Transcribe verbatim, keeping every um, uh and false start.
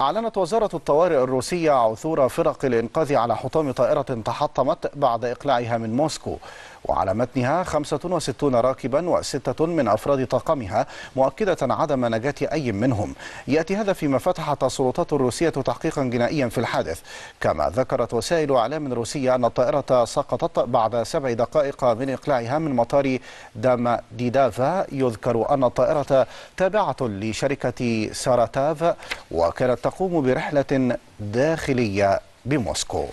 أعلنت وزارة الطوارئ الروسية عثور فرق الإنقاذ على حطام طائرة تحطمت بعد إقلاعها من موسكو، وعلى متنها خمسة وستين راكبا وستة من أفراد طاقمها، مؤكدة عدم نجاة أي منهم. يأتي هذا فيما فتحت السلطات الروسية تحقيقا جنائيا في الحادث، كما ذكرت وسائل إعلام روسية أن الطائرة سقطت بعد سبع دقائق من إقلاعها من مطار داما ديدافا. يذكر أن الطائرة تابعة لشركة ساراتاف، وكانت تقوم برحلة داخلية بموسكو.